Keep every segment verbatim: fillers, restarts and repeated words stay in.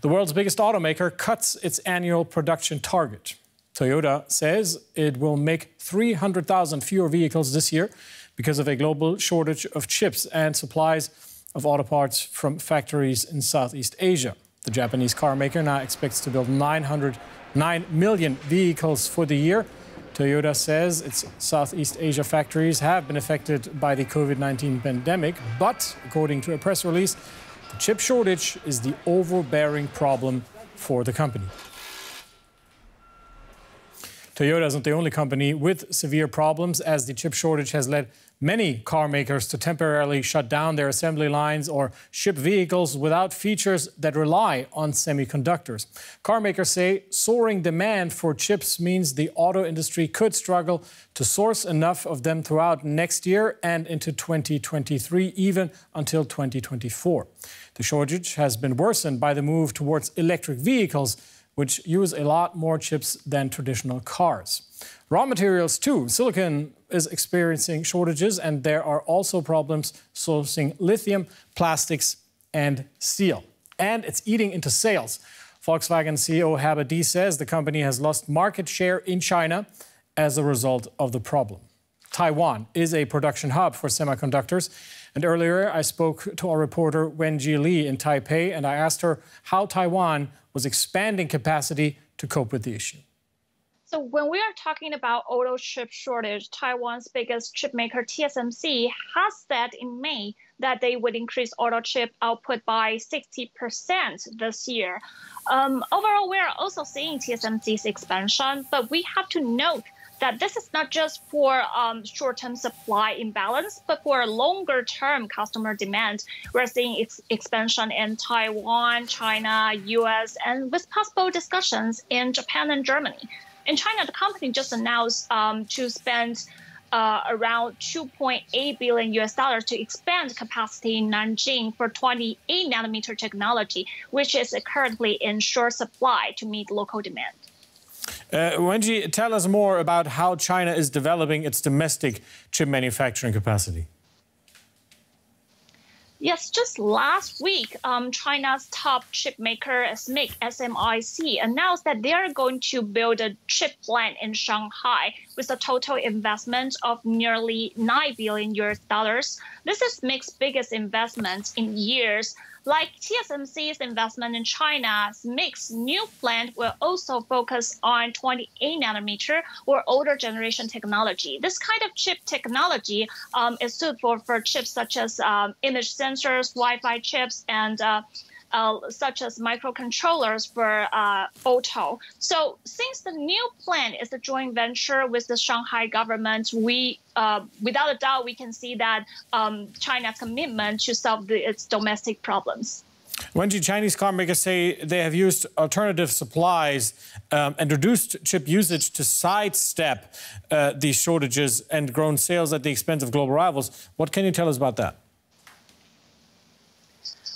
The world's biggest automaker cuts its annual production target. Toyota says it will make three hundred thousand fewer vehicles this year because of a global shortage of chips and supplies of auto parts from factories in Southeast Asia. The Japanese car maker now expects to build nine hundred nine million vehicles for the year. Toyota says its Southeast Asia factories have been affected by the COVID nineteen pandemic, but according to a press release, the chip shortage is the overbearing problem for the company. Toyota isn't the only company with severe problems, as the chip shortage has led many car makers to temporarily shut down their assembly lines or ship vehicles without features that rely on semiconductors. Car makers say soaring demand for chips means the auto industry could struggle to source enough of them throughout next year and into twenty twenty-three, even until twenty twenty-four. The shortage has been worsened by the move towards electric vehicles, which use a lot more chips than traditional cars. Raw materials, too. Silicon is experiencing shortages, and there are also problems sourcing lithium, plastics, and steel. And it's eating into sales. Volkswagen C E O Herbert Diess says the company has lost market share in China as a result of the problem. Taiwan is a production hub for semiconductors. And earlier, I spoke to our reporter Wenjie Li in Taipei, and I asked her how Taiwan was expanding capacity to cope with the issue. So when we are talking about auto chip shortage, Taiwan's biggest chip maker T S M C has said in May that they would increase auto chip output by sixty percent this year. Um, overall, we are also seeing T S M C's expansion, but we have to note that this is not just for um, short-term supply imbalance, but for longer-term customer demand. We're seeing its expansion in Taiwan, China, U S, and with possible discussions in Japan and Germany. In China, the company just announced um, to spend uh, around two point eight billion U S dollars to expand capacity in Nanjing for twenty-eight nanometer technology, which is currently in short supply to meet local demand. Uh, Wenjie, tell us more about how China is developing its domestic chip manufacturing capacity. Yes, just last week, um, China's top chip maker, S M I C, announced that they are going to build a chip plant in Shanghai with a total investment of nearly nine billion U S dollars. This is S M I C's biggest investment in years. Like T S M C's investment in China, S M I C's new plant will also focus on twenty-eight nanometer or older generation technology. This kind of chip technology um, is suitable for chips such as um, image sensors, Wi-Fi chips, and uh, Uh, such as microcontrollers for uh, auto. So since the new plan is a joint venture with the Shanghai government, we, uh, without a doubt, we can see that um, China's commitment to solve the, its domestic problems. When do Chinese car makers say they have used alternative supplies um, and reduced chip usage to sidestep uh, these shortages and grown sales at the expense of global rivals? What can you tell us about that?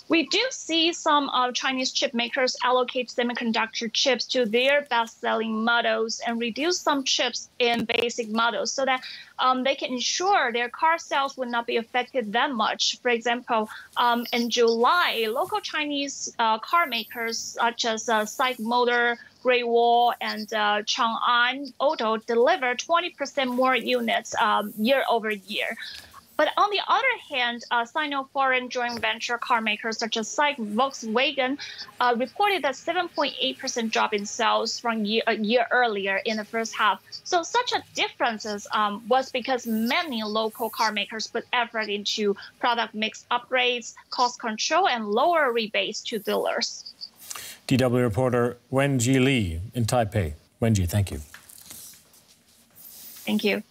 We do see some uh, Chinese chip makers allocate semiconductor chips to their best-selling models and reduce some chips in basic models so that um, they can ensure their car sales would not be affected that much. For example, um, in July, local Chinese uh, car makers such as uh, Psych Motor, Greywall, and uh, Chang'an Auto delivered twenty percent more units um, year over year. But on the other hand, uh, Sino-foreign joint venture car makers such as Saic Volkswagen uh, reported a seven point eight percent drop in sales from year, a year earlier in the first half. So such a differences um, was because many local car makers put effort into product mix upgrades, cost control, and lower rebates to dealers. D W reporter Wenjie Li in Taipei. Wenjie, thank you. Thank you.